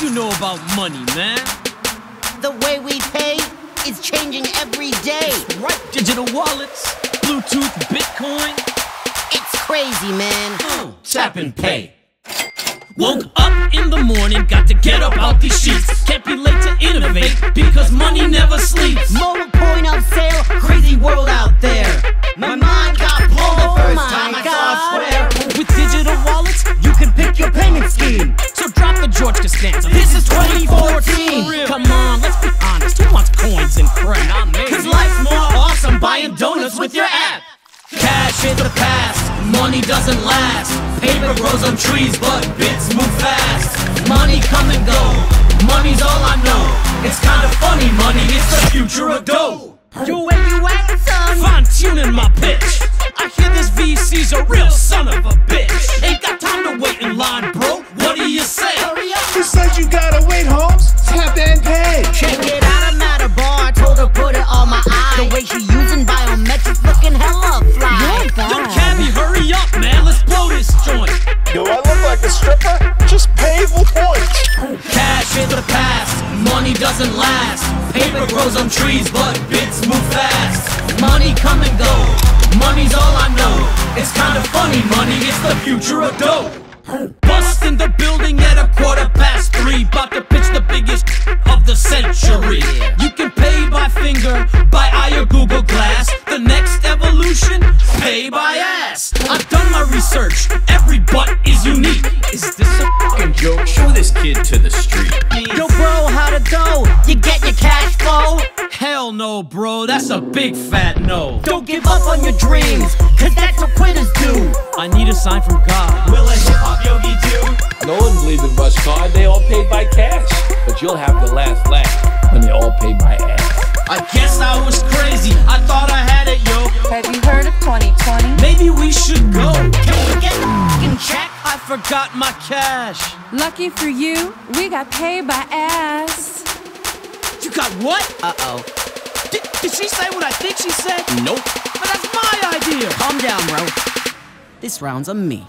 What you know about money, man? The way we pay is changing every day. Right, digital wallets, Bluetooth, Bitcoin. It's crazy, man. Tap 'n Pay. Woke up in the morning, got to get up out these sheets. Can't be late to innovate because money never sleeps. Mobile point of sale, crazy world out there. My mind got blown the first time I saw a square. With digital wallets, you can pick your payment scheme. So drop the George Costanza. This is 2014. Come on, let's be honest. Who wants coins and crap? Cause life's more awesome buying donuts with your app. Cash is the past, money doesn't last. Paper grows on trees, but bits move fast. Money come and go, money's all I know. It's kinda funny, money is the future of dough. You and you and son, fine-tuning my pitch. I hear this VC's a real son of a bitch. Ain't got time to wait in line, bro, what do you say? Hurry up. Who said you gotta wait, Holmes? Tap 'n Pay. Check it out, I'm at a bar, I told her put it on my eye. The way she using biometrics looking hella fly. Yo, Cabby, hurry up, man, let's blow this joint. Yo, I look like a stripper, just pay with points. Cash is the past, money doesn't last. Paper grows on trees, but bits move fast. Money come and go, money's all I know. It's kinda funny, money, it's the future of dough. Bust in the building at a 3:15, bout to pitch the biggest of the century. You can pay by finger, by eye or Google Glass. The next evolution, pay by ass. I've done my research, every butt is unique. Is this a fucking joke? Show this kid to the street. Yo bro, how to go? You get your cash flow? Hell no bro, that's a big fat no. Don't give up on your dreams, cause that's what quitters do. I need a sign from God. Will it hip hop yogi do? No one believes in Buzzcard, they all paid by cash. But you'll have the last laugh when they all pay by ass. I guess I was crazy, I thought I had it, yo. Have you heard of 20/20? Maybe we should go. Can we get the f***ing check? I forgot my cash. Lucky for you, we got paid by ass. You got what? Uh-oh. Did she say what I think she said? Nope. But that's my idea. Calm down, bro. This round's on me.